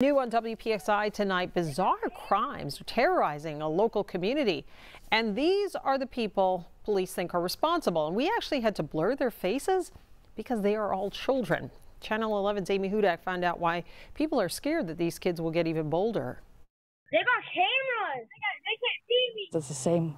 New on WPXI tonight, bizarre crimes are terrorizing a local community, and these are the people police think are responsible. And we actually had to blur their faces because they are all children. Channel 11's Amy Hudak found out why people are scared that these kids will get even bolder. They got cameras. They can't see me. It's the same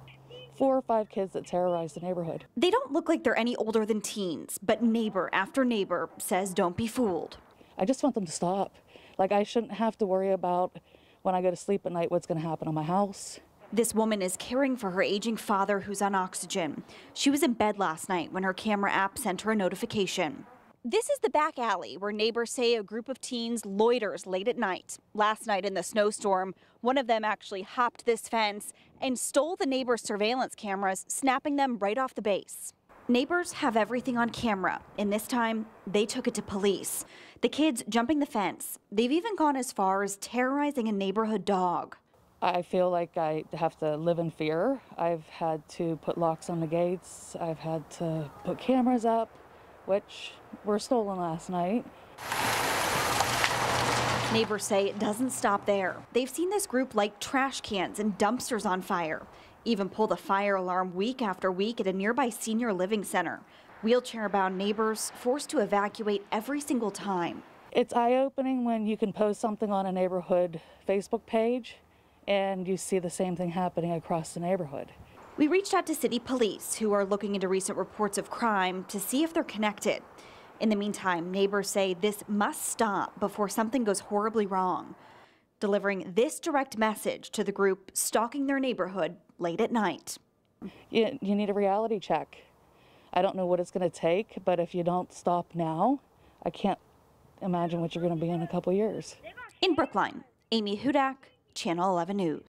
4 or 5 kids that terrorize the neighborhood. They don't look like they're any older than teens, but neighbor after neighbor says don't be fooled. I just want them to stop. Like, I shouldn't have to worry about when I go to sleep at night what's going to happen on my house. This woman is caring for her aging father who's on oxygen. She was in bed last night when her camera app sent her a notification. This is the back alley where neighbors say a group of teens loiters late at night. Last night in the snowstorm, one of them actually hopped this fence and stole the neighbor's surveillance cameras, snapping them right off the base. Neighbors have everything on camera, and this time they took it to police. The kids jumping the fence. They've even gone as far as terrorizing a neighborhood dog. I feel like I have to live in fear. I've had to put locks on the gates. I've had to put cameras up, which were stolen last night. Neighbors say it doesn't stop there. They've seen this group light trash cans and dumpsters on fire. Even pull the fire alarm week after week at a nearby senior living center. Wheelchair-bound neighbors forced to evacuate every single time. It's eye-opening when you can post something on a neighborhood Facebook page and you see the same thing happening across the neighborhood. We reached out to city police, who are looking into recent reports of crime to see if they're connected. In the meantime, neighbors say this must stop before something goes horribly wrong. Delivering this direct message to the group stalking their neighborhood late at night. You need a reality check. I don't know what it's going to take, but if you don't stop now, I can't imagine what you're going to be in a couple years. In Brookline, Amy Hudak, Channel 11 News.